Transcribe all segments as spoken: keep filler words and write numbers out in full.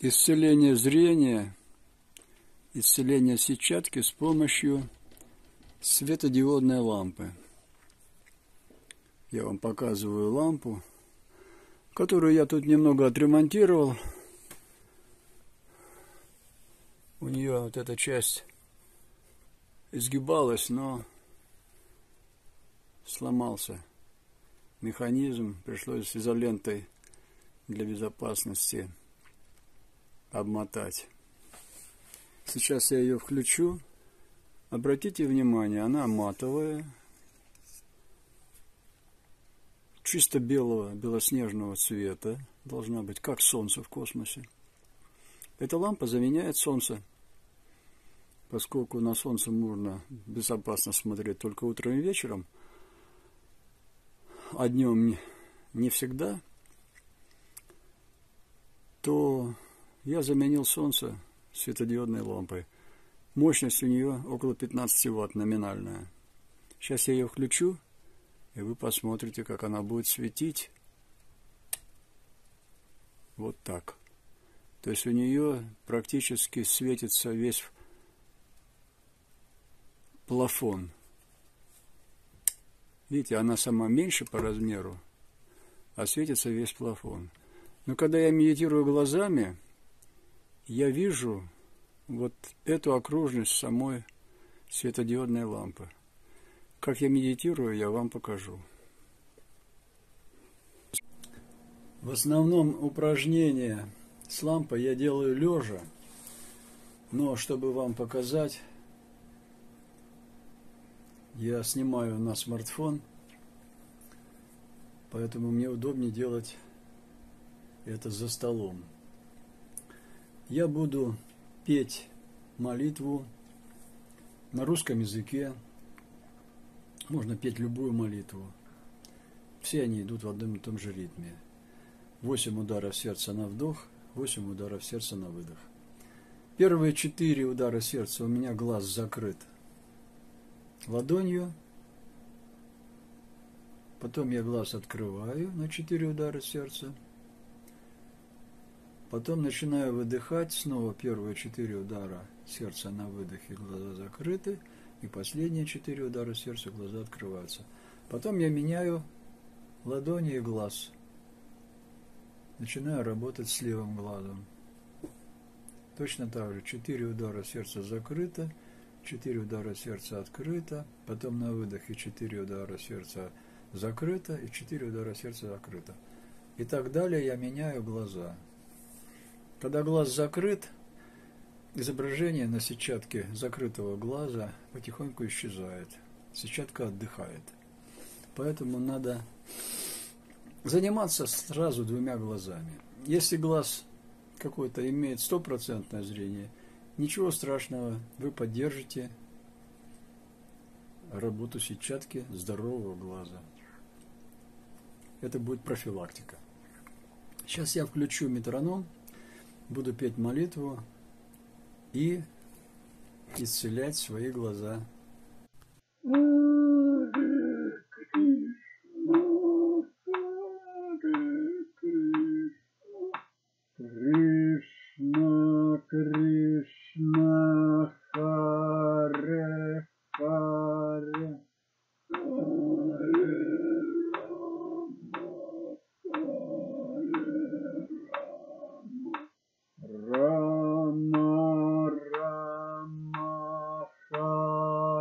исцеление зрения, исцеление сетчатки с помощью светодиодной лампы. Я вам показываю лампу, которую я тут немного отремонтировал. У нее вот эта часть изгибалась, но сломался механизм. Пришлось изолентой для безопасности обмотать. Сейчас я ее включу. Обратите внимание, она матовая, чисто белого, белоснежного цвета должна быть, как солнце в космосе. Эта лампа заменяет солнце, поскольку на солнце можно безопасно смотреть только утром и вечером, а днем не всегда, то я заменил солнце светодиодной лампой. Мощность у нее около пятнадцати ватт номинальная. Сейчас я ее включу, и вы посмотрите, как она будет светить. Вот так. То есть у нее практически светится весь плафон. Видите, она сама меньше по размеру, а светится весь плафон. Но когда я медитирую глазами, я вижу вот эту окружность самой светодиодной лампы. Как я медитирую, я вам покажу. В основном упражнения с лампой я делаю лежа, но чтобы вам показать, я снимаю на смартфон, поэтому мне удобнее делать это за столом. Я буду петь молитву на русском языке. Можно петь любую молитву. Все они идут в одном и том же ритме. восемь ударов сердца на вдох, восемь ударов сердца на выдох. Первые четыре удара сердца у меня глаз закрыт ладонью, потом я глаз открываю на четыре удара сердца, потом начинаю выдыхать, снова первые четыре удара сердца на выдохе, глаза закрыты, и последние четыре удара сердца, глаза открываются. Потом я меняю ладони и глаз, начинаю работать с левым глазом. Точно так же четыре удара сердца закрыто, четыре удара сердца открыто, потом на выдохе четыре удара сердца закрыто и четыре удара сердца закрыто. И так далее я меняю глаза. Когда глаз закрыт, изображение на сетчатке закрытого глаза потихоньку исчезает. Сетчатка отдыхает. Поэтому надо заниматься сразу двумя глазами. Если глаз какой-то имеет стопроцентное зрение, ничего страшного, вы поддержите работу сетчатки здорового глаза. Это будет профилактика. Сейчас я включу метроном, буду петь молитву и исцелять свои глаза. Rama Rama Hare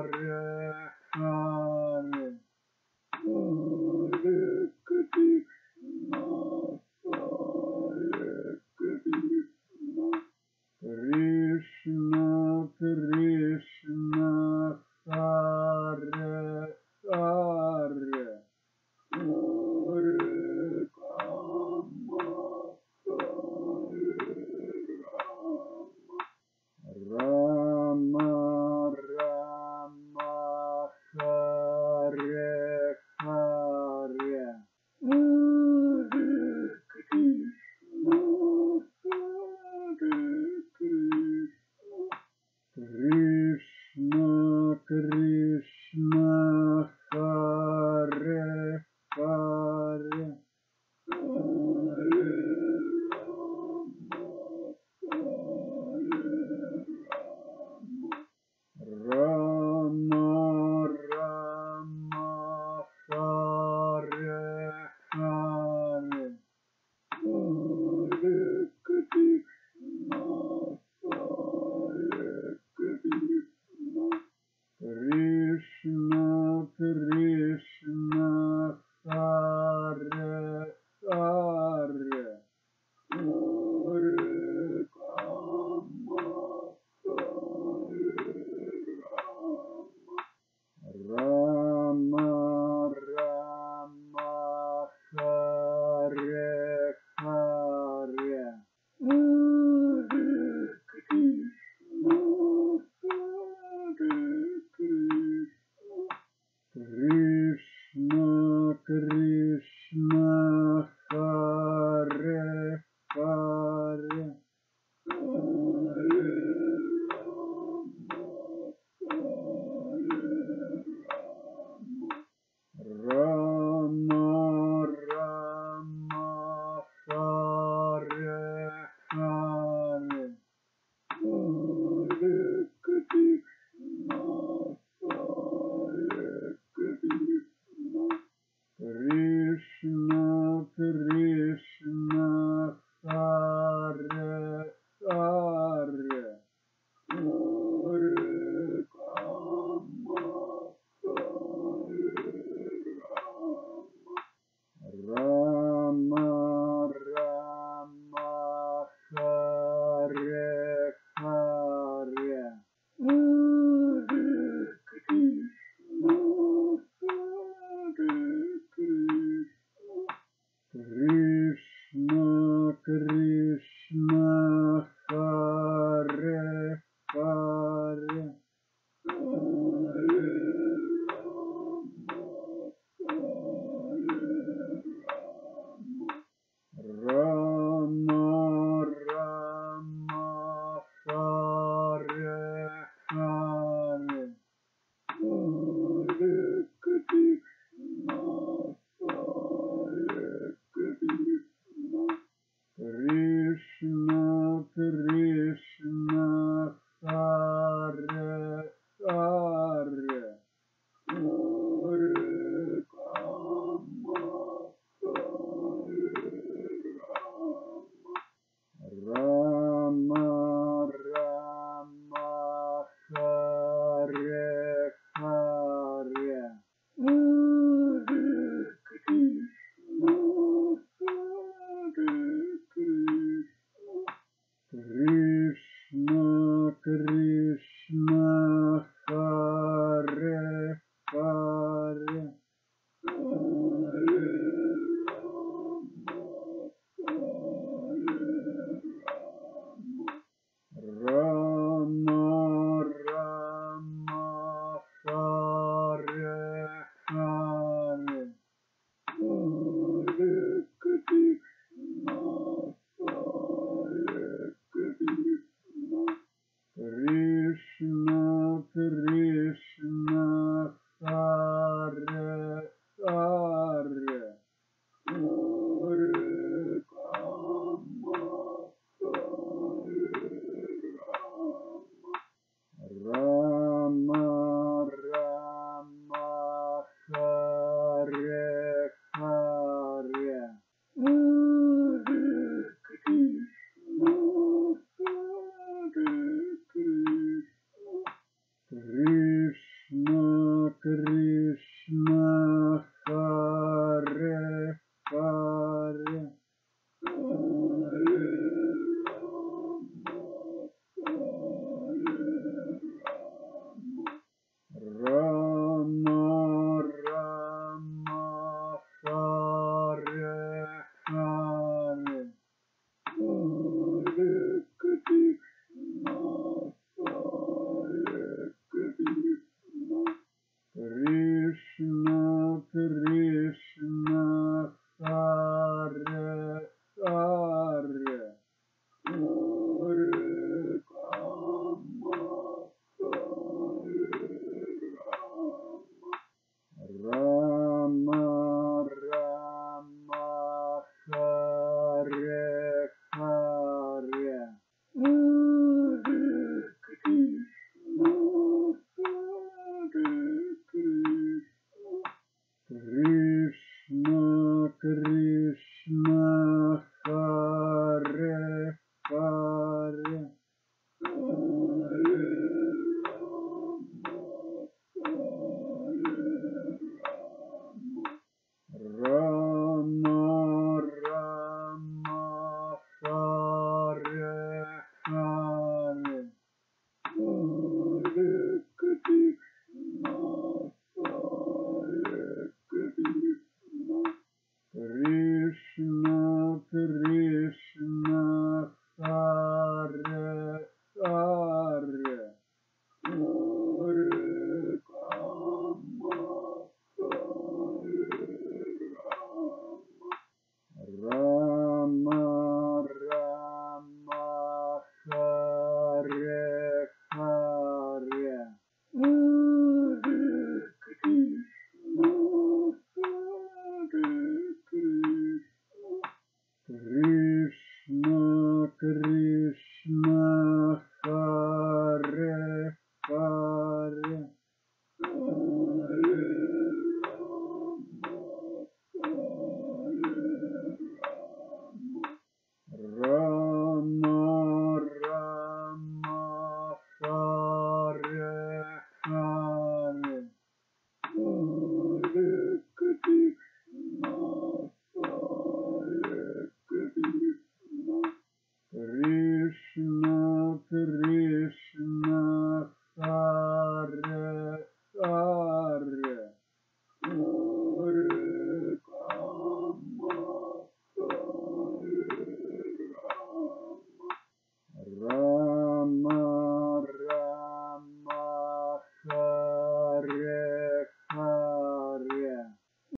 э,